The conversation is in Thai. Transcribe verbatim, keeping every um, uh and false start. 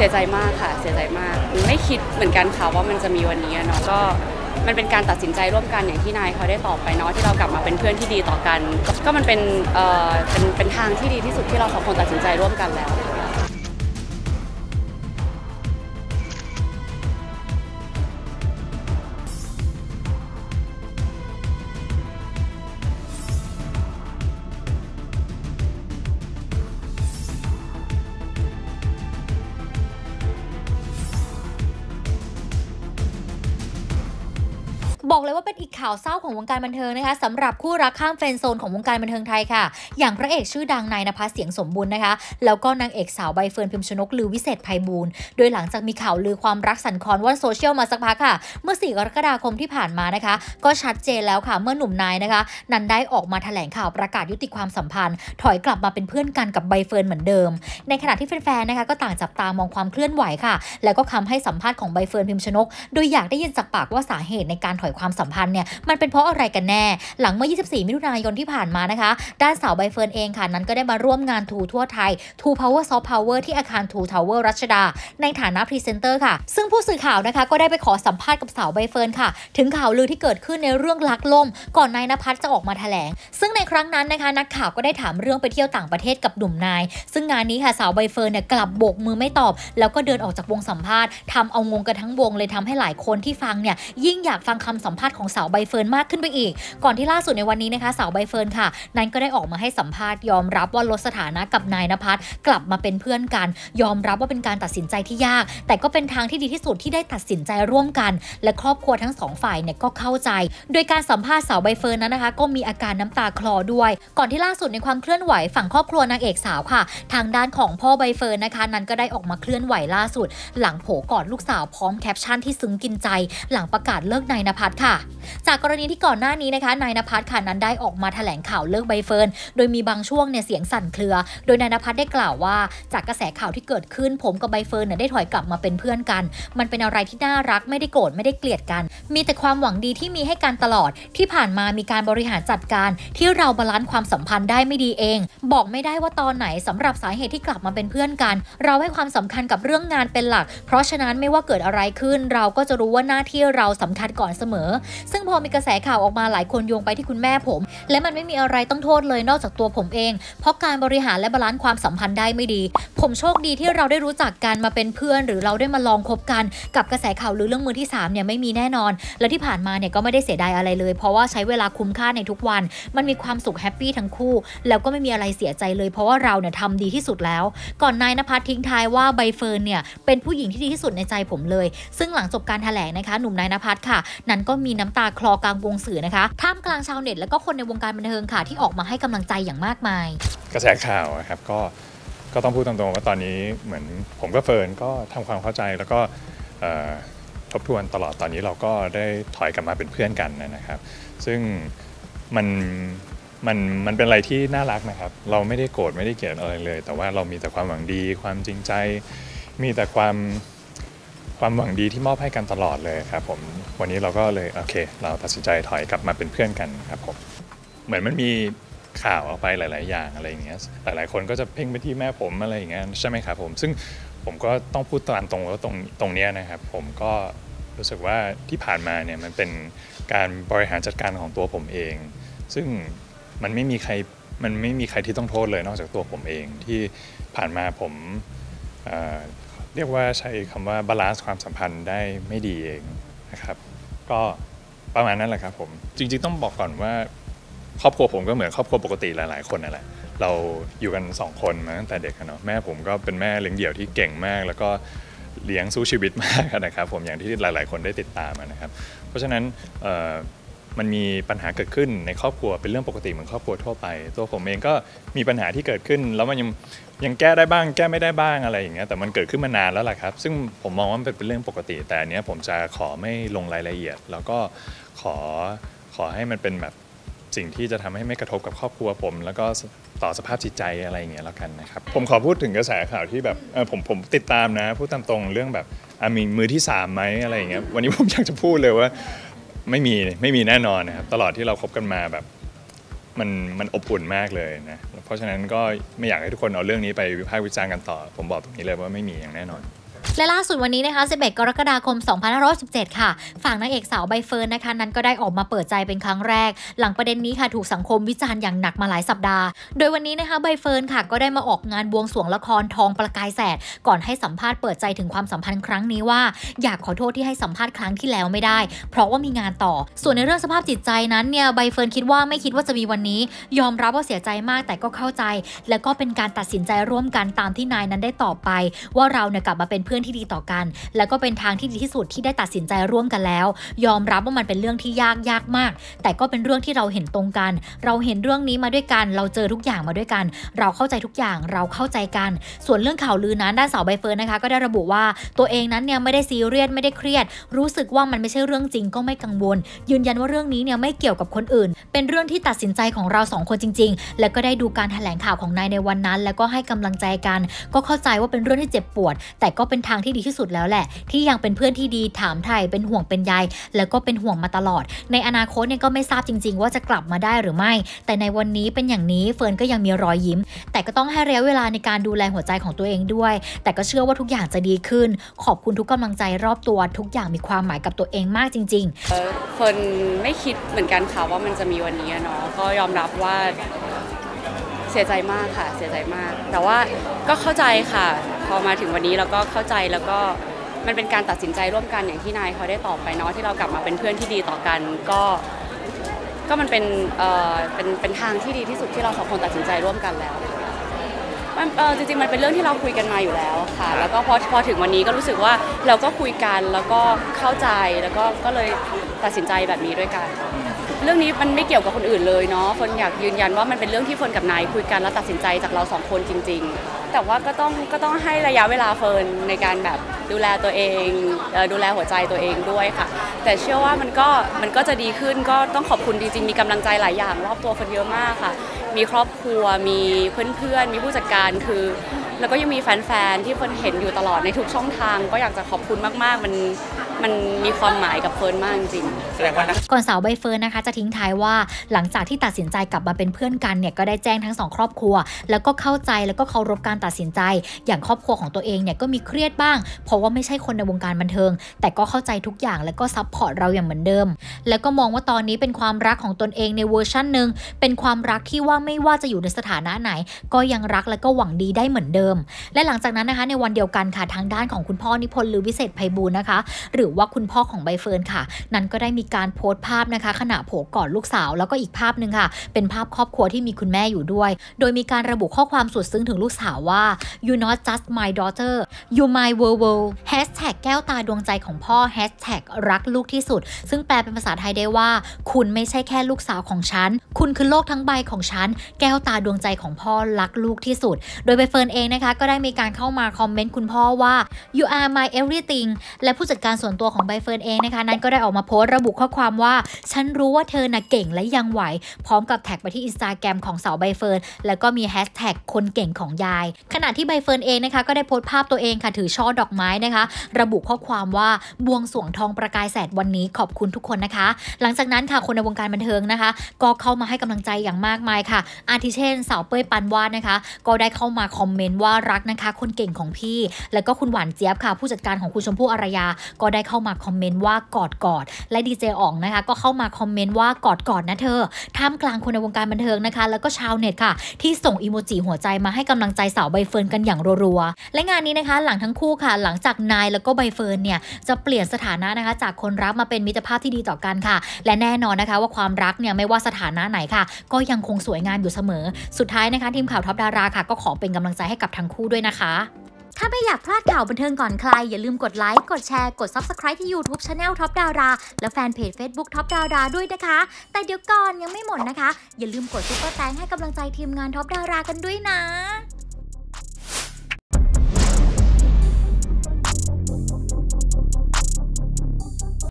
เสียใจมากค่ะเสียใจมากไม่คิดเหมือนกันค่ะว่ามันจะมีวันนี้เนาะก็มันเป็นการตัดสินใจร่วมกันอย่างที่นายเขาได้ตอบไปเนาะที่เรากลับมาเป็นเพื่อนที่ดีต่อกันก็มันเป็นเอ่อเป็นเป็นทางที่ดีที่สุดที่เราสองคนตัดสินใจร่วมกันแล้วบอกเลยว่าเป็นอีกข่าวเศร้าของวงการบันเทิงนะคะสำหรับคู่รักข้ามเฟรนด์โซนของวงการบันเทิงไทยค่ะอย่างพระเอกชื่อดังนายณภัสเสียงสมบูรณ์นะคะแล้วก็นางเอกสาวใบเฟิร์นพิมชนกหรือวิเศษไพบูลย์โดยหลังจากมีข่าวลือความรักสั่นคลอนว่อนโซเชียลมาสักพักค่ะเมื่อสี่กรกฎาคมที่ผ่านมานะคะก็ชัดเจนแล้วค่ะเมื่อหนุ่มนายนะคะนั้นได้ออกมาแถลงข่าวประกาศยุติความสัมพันธ์ถอยกลับมาเป็นเพื่อนกันกับใบเฟิร์นเหมือนเดิมในขณะที่แฟนๆนะคะก็ต่างจับตามองความเคลื่อนไหวค่ะแล้วก็คำให้สัมภาษณ์ของใบเฟิร์นพิมชนกโดยอยากได้ยินจากปากว่าสาเหตุในการถอยความสัมพันธ์เนี่ยมันเป็นเพราะอะไรกันแน่หลังเมื่อยี่สิบสี่มิถุนายนที่ผ่านมานะคะด้านสาวใบเฟิร์นเองค่ะนั้นก็ได้มาร่วมงานทูทั่วไทยทูพาวเวอร์ซอฟต์พาวเวอร์ที่อาคารทูทาวเวอร์รัชดาในฐานะพรีเซนเตอร์ค่ะซึ่งผู้สื่อข่าวนะคะก็ได้ไปขอสัมภาษณ์กับสาวใบเฟิร์นค่ะถึงข่าวลือที่เกิดขึ้นในเรื่องลักล่มก่อนนายณภัสจะออกมาแถลงซึ่งในครั้งนั้นนะคะนักข่าวก็ได้ถามเรื่องไปเที่ยวต่างประเทศกับหนุ่มนายซึ่งงานนี้ค่ะสาวใบเฟิร์นเนี่ยกลับโบกมือไม่ตอบแล้วก็เดินออกจากวงสัมภาษณ์ทำเอางงกันทั้งวงเลยทำให้หลายคนที่ฟังเนี่ยยิ่งอยากฟังคำสัมภาษณ์ของสาวใบเฟิร์นมากขึ้นไปอีกก่อนที่ล่าสุดในวันนี้นะคะสาวใบเฟิร์นค่ะนั้นก็ได้ออกมาให้สัมภาษณ์ยอมรับว่าลดสถานะกับนายณภัสกลับมาเป็นเพื่อนกันยอมรับว่าเป็นการตัดสินใจที่ยากแต่ก็เป็นทางที่ดีที่สุดที่ได้ตัดสินใจร่วมกันและครอบครัวทั้งสองฝ่ายเนี่ยก็เข้าใจโดยการสัมภาษณ์สาวใบเฟิร์นนั้นนะคะก็มีอาการน้ำตาคลอด้วยก่อนที่ล่าสุดในความเคลื่อนไหวฝั่งครอบครัวนางเอกสาวค่ะทางด้านของพ่อใบเฟิร์นนะคะนั้นก็ได้ออกมาเคลื่อนไหวล่าสุดหลังโผกอดลูกสาวพร้อมแคปชั่นที่ซึ้งกินใจหลังประกาศเลิกนายณภัสค่ะจากกรณีที่ก่อนหน้านี้นะคะนายณภัสค่ะนั้นได้ออกมาแถลงข่าวเลิกใบเฟิร์นโดยมีบางช่วงเนี่ยเสียงสั่นเครือโดยนายณภัสได้กล่าวว่าจากกระแสข่าวที่เกิดขึ้นผมกับใบเฟิร์นเนี่ยได้ถอยกลับมาเป็นเพื่อนกันมันเป็นอะไรที่น่ารักไม่ได้โกรธไม่ได้เกลียดกันมีแต่ความหวังดีที่มีให้กันตลอดที่ผ่านมามีการบริหารจัดการที่เราบาลานซ์ความสัมพันธ์ได้ไม่ดีเองบอกไม่ได้ว่าตอนไหนสำหรับสาเหตุที่กลับมาเป็นเพื่อนกันเราให้ความสำคัญกับเรื่องงานเป็นหลักเพราะฉะนั้นไม่ว่าเกิดอะไรขึ้นเราก็จะรู้ว่าหน้าที่เราสำคัญก่อนเสมอซึ่งพอมีกระแสข่าวออกมาหลายคนโยงไปที่คุณแม่ผมและมันไม่มีอะไรต้องโทษเลยนอกจากตัวผมเองเพราะการบริหารและบาลานซ์ความสัมพันธ์ได้ไม่ดีผมโชคดีที่เราได้รู้จักกันมาเป็นเพื่อนหรือเราได้มาลองคบกันกับกระแสข่าวหรือเรื่องมือที่สามเนี่ยไม่มีแน่นอนและที่ผ่านมาเนี่ยก็ไม่ได้เสียดายอะไรเลยเพราะว่าใช้เวลาคุ้มค่าในทุกวันมันมีความสุขแฮปปี้ทั้งคู่แล้วก็ไม่มีอะไรเสียใจเลยเพราะว่าเราเนี่ยทำดีที่สุดแล้วก่อนนายณภัสทิ้งท้ายว่าใบเฟิร์นเนี่ยเป็นผู้หญิงที่ดีที่สุดในใจผมเลยซึ่งหลังจบการแถลงนะคะหนุ่มนายณภัสค่ะนั้นก็มีน้ำตาคลอกลางวงสื่อนะคะท่ามกลางชาวเน็ตและก็คนในวงการบันเทิงค่ะที่ออกมาให้กำลังใจอย่างมากมายกระแสข่าวครับก็ก็ต้องพูดตรงๆว่าตอนนี้เหมือนผมก็เฟิร์นก็ทำความเข้าใจแล้วก็ทบทวนตลอดตอนนี้เราก็ได้ถอยกลับมาเป็นเพื่อนกันนะครับซึ่งมันมันมันเป็นอะไรที่น่ารักนะครับเราไม่ได้โกรธไม่ได้เกลียดอะไรเลยแต่ว่าเรามีแต่ความหวังดีความจริงใจมีแต่ความความหวังดีที่มอบให้กันตลอดเลยครับผมวันนี้เราก็เลยโอเคเราตัดสินใจถอยกลับมาเป็นเพื่อนกันครับผมเหมือนมันมีข่าวออกไปหลายๆอย่างอะไรอย่างเงี้ยหลายๆคนก็จะเพ่งไปที่แม่ผมอะไรอย่างเงี้ยใช่ไหมครับผมซึ่งผมก็ต้องพูดตามตรงแล้วตรงตรงเนี้ยนะครับผมก็รู้สึกว่าที่ผ่านมาเนี่ยมันเป็นการบริหารจัดการของตัวผมเองซึ่งมันไม่มีใครมันไม่มีใครที่ต้องโทษเลยนอกจากตัวผมเองที่ผ่านมาผมเรียกว่าใช้คำว่าบาลานซ์ความสัมพันธ์ได้ไม่ดีเองนะครับก็ประมาณนั้นแหละครับผมจริงๆต้องบอกก่อนว่าครอบครัวผมก็เหมือนครอบครัวปกติหลายๆคนนั่นแหละเราอยู่กันสองคนมาตั้งแต่เด็กเนาะแม่ผมก็เป็นแม่เลี้ยงเดี่ยวที่เก่งมากแล้วก็เลี้ยงสู้ชีวิตมากนะครับผมอย่างที่หลายๆคนได้ติดตามนะครับเพราะฉะนั้นมันมีปัญหาเกิดขึ้นในครอบครัวเป็นเรื่องปกติเหมือนครอบครัวทั่วไปตัวผมเองก็มีปัญหาที่เกิดขึ้นแล้วมันยังยังแก้ได้บ้างแก้ไม่ได้บ้างอะไรอย่างเงี้ยแต่มันเกิดขึ้นมานานแล้วล่ะครับซึ่งผมมองว่ามันเป็นเรื่องปกติแต่อันเนี้ยผมจะขอไม่ลงรายละเอียดแล้วก็ขอขอให้มันเป็นแบบสิ่งที่จะทำให้ไม่กระทบกับครอบครัวผมแล้วก็ต่อสภาพจิตใจอะไรอย่างเงี้ยแล้วกันนะครับผมขอพูดถึงกระแสข่าวที่แบบเออผมผมติดตามนะพูดตามตรงเรื่องแบบมีมือที่สามไหมอะไรอย่างเงี้ยวันนี้ผมอยากจะพูดเลยว่าไม่มีไม่มีแน่นอนนะครับตลอดที่เราคบกันมาแบบมันมันอบอุ่นมากเลยนะเพราะฉะนั้นก็ไม่อยากให้ทุกคนเอาเรื่องนี้ไปวิพากษ์วิจารณ์กันต่อผมบอกตรงนี้เลยว่าไม่มีอย่างแน่นอน และล่าสุดวันนี้นะคะสิบเอ็ดกรกฎาคมสองพันห้าร้อยสิบเจ็ดค่ะฝั่งนางเอกสาวใบเฟิร์นนะคะนั้นก็ได้ออกมาเปิดใจเป็นครั้งแรกหลังประเด็นนี้ค่ะถูกสังคมวิจารณ์อย่างหนักมาหลายสัปดาห์โดยวันนี้นะคะใบเฟิร์นค่ะก็ได้มาออกงานบวงสรวงละครทองประกายแสดก่อนให้สัมภาษณ์เปิดใจถึงความสัมพันธ์ครั้งนี้ว่าอยากขอโทษที่ให้สัมภาษณ์ครั้งที่แล้วไม่ได้เพราะว่ามีงานต่อส่วนในเรื่องสภาพจิตใจนั้นเนี่ยใบเฟิร์นคิดว่าไม่คิดว่าจะมีวันนี้ยอมรับว่าเสียใจมากแต่ก็เข้าใจและก็เป็นการตัดสินใจร่วมกันตามที่นายนั้นได้ตอบไปว่าเราเนี่ยกลับมาเป็นเพื่อนที่ดีต่อกันแล้วก็เป็นทางที่ดีที่สุดที่ได้ตัดสินใจร่วมกันแล้วยอมรับว่ามันเป็นเรื่องที่ยากยากมากแต่ก็เป็นเรื่องที่เราเห็นตรงกันเราเห็นเรื่องนี้มาด้วยกันเราเจอทุกอย่างมาด้วยกันเราเข้าใจทุกอย่างเราเข้าใจกันส่วนเรื่องข่าวลือนั้นด้านสาวใบเฟิร์นนะคะก็ได้ระบุว่าตัวเองนั้นเนี่ยไม่ได้ซีเรียสไม่ได้เครียดรู้สึกว่ามันไม่ใช่เรื่องจริงก็ไม่กังวลยืนยันว่าเรื่องนี้เนี่ยไม่เกี่ยวกับคนอื่นเป็นเรื่องที่ตัดสินใจของเราสองคนจริงๆแล้วก็ได้ดูการแถลงข่าวของนายในวันนั้นแล้วก็ให้กำลังใจกันก็เข้าใจว่าเป็นเรื่องที่เจ็บปวดแต่ก็เป็นทางที่ดีที่สุดแล้วแหละที่ยังเป็นเพื่อนที่ดีถามไถ่เป็นห่วงเป็นใยแล้วก็เป็นห่วงมาตลอดในอนาคตเนี่ยก็ไม่ทราบจริงๆว่าจะกลับมาได้หรือไม่แต่ในวันนี้เป็นอย่างนี้เฟิร์นก็ยังมีรอยยิ้มแต่ก็ต้องให้ระยะเวลาในการดูแลหัวใจของตัวเองด้วยแต่ก็เชื่อว่าทุกอย่างจะดีขึ้นขอบคุณทุกกำลังใจรอบตัวทุกอย่างมีความหมายกับตัวเองมากจริงๆเฟิร์นไม่คิดเหมือนกันค่ะว่ามันจะมีวันนี้เนาะก็ยอมรับว่าเสียใจมากค่ะเสียใจมากแต่ว่าก็เข้าใจค่ะพอมาถึงวันนี้เราก็เข้าใจแล้วก็มันเป็นการตัดสินใจร่วมกันอย่างที่นายเขาได้ตอบไปเนาะที่เรากลับมาเป็นเพื่อนที่ดีต่อกันก็ก็มันเป็นเอ่อเป็นเป็นทางที่ดีที่สุดที่เราสองคนตัดสินใจร่วมกันแล้วมันเออจริงๆมันเป็นเรื่องที่เราคุยกันมาอยู่แล้วค่ะแล้วก็พอพอถึงวันนี้ก็รู้สึกว่าเราก็คุยกันแล้วก็เข้าใจแล้วก็ก็เลยตัดสินใจแบบนี้ด้วยกันเรื่องนี้มันไม่เกี่ยวกับคนอื่นเลยเนาะเฟิร์นอยากยืนยันว่ามันเป็นเรื่องที่เฟิร์นกับนายคุยกันแล้วตัดสินใจจากเราสองคนจริงๆแต่ว่าก็ต้องก็ต้องให้ระยะเวลาเฟิร์นในการแบบดูแลตัวเองดูแลหัวใจตัวเองด้วยค่ะแต่เชื่อว่ามันก็มันก็จะดีขึ้นก็ต้องขอบคุณจริงๆมีกำลังใจหลายอย่างรอบตัวเฟิร์นเยอะมากค่ะมีครอบครัวมีเพื่อนๆมีผู้จัดการคือแล้วก็ยังมีแฟนๆที่เฟิร์นเห็นอยู่ตลอดในทุกช่องทางก็อยากจะขอบคุณมากๆมันมันมีความหมายกับเฟิร์นมากจริงก่อนสาวใบเฟิร์นนะคะจะทิ้งท้ายว่าหลังจากที่ตัดสินใจกลับมาเป็นเพื่อนกันเนี่ยก็ได้แจ้งทั้งสองครอบครัวแล้วก็เข้าใจแล้วก็เคารพการตัดสินใจอย่างครอบครัวของตัวเองเนี่ยก็มีเครียดบ้างเพราะว่าไม่ใช่คนในวงการบันเทิงแต่ก็เข้าใจทุกอย่างแล้วก็ซัพพอร์ตเราอย่างเหมือนเดิมแล้วก็มองว่าตอนนี้เป็นความรักของตนเองในเวอร์ชันหนึ่งเป็นความรักที่ว่าไม่ว่าจะอยู่ในสถานะไหนก็ยังรักและก็หวังดีได้เหมือนเดิมและหลังจากนั้นนะคะในวันเดียวกันค่ะทางด้านของคุณพ่อนิพนธ์ลือวิเศษไพบูลย์นะคะหรือว่าคุณพ่อของใบเฟิร์นค่ะนั้นก็ได้มีการโพสต์ภาพนะคะขณะโผล่กอดลูกสาวแล้วก็อีกภาพหนึ่งค่ะเป็นภาพครอบครัวที่มีคุณแม่อยู่ด้วยโดยมีการระบุข้อความสุดซึ้งถึงลูกสาวว่า you not just my daughter you my world world แก้วตาดวงใจของพ่อ hashtag รักลูกที่สุดซึ่งแปลเป็นภาษาไทยได้ว่าคุณไม่ใช่แค่ลูกสาวของฉันคุณคือโลกทั้งใบของฉันแก้วตาดวงใจของพ่อรักลูกที่สุดโดยใบเฟิร์นเองนะคะก็ได้มีการเข้ามาคอมเมนต์คุณพ่อว่า you are my everything และผู้จัดการส่วนตัวของใบเฟิร์นเองนะคะนั้นก็ได้ออกมาโพสต์ระบุข้อความว่าฉันรู้ว่าเธอน่ะเก่งและยังไหวพร้อมกับแท็กไปที่ Instagram ของสาวใบเฟิร์นแล้วก็มีแฮชแท็กคนเก่งของยายขณะที่ใบเฟิร์นเองนะคะก็ได้โพสต์ภาพตัวเองค่ะถือช่อดอกไม้นะคะระบุข้อความว่าบวงสรวงทองประกายแสดวันนี้ขอบคุณทุกคนนะคะหลังจากนั้นค่ะคนในวงการบันเทิงนะคะก็เข้ามาให้กำลังใจอย่างมากมายค่ะอาทิเช่นสาวเป้ยปันวาดนะคะก็ได้เข้ามาคอมเมนต์ว่ารักนะคะคนเก่งของพี่แล้วก็คุณหวานเจี๊ยบค่ะผู้จัดการของคุณชมพู่อารยาก็ได้เข้ามาคอมเมนต์ว่ากอดกอดและดีเจอ๋องนะคะก็เข้ามาคอมเมนต์ว่ากอดกอดนะเธอท่ามกลางคนในวงการบันเทิงนะคะแล้วก็ชาวเน็ตค่ะที่ส่งอีโมจิหัวใจมาให้กำลังใจสาวใบเฟิร์นกันอย่างรัวๆและงานนี้นะคะหลังทั้งคู่ค่ะหลังจากนายแล้วก็ใบเฟิร์นเนี่ยจะเปลี่ยนสถานะนะคะจากคนรักมาเป็นมิตรภาพที่ดีต่อกันค่ะและแน่นอนนะคะว่าความรักเนี่ยไม่ว่าสถานะไหนค่ะก็ยังคงสวยงามอยู่เสมอสุดท้ายนะคะทีมข่าวท็อปดาราค่ะก็ขอเป็นกำลังใจให้กับทั้งคู่ด้วยนะคะถ้าไม่อยากพลาดข่าวบันเทิงก่อนใครอย่าลืมกดไลค์กดแชร์กด ซับสไครบ์ ที่ ยูทูบ Channel ท็อปดาราและแฟนเพจ เฟซบุ๊ก ท็อปดาราด้วยนะคะแต่เดี๋ยวก่อนยังไม่หมดนะคะอย่าลืมกดซุปเปอร์แตงให้กำลังใจทีมงานท็อปดารากันด้วยนะ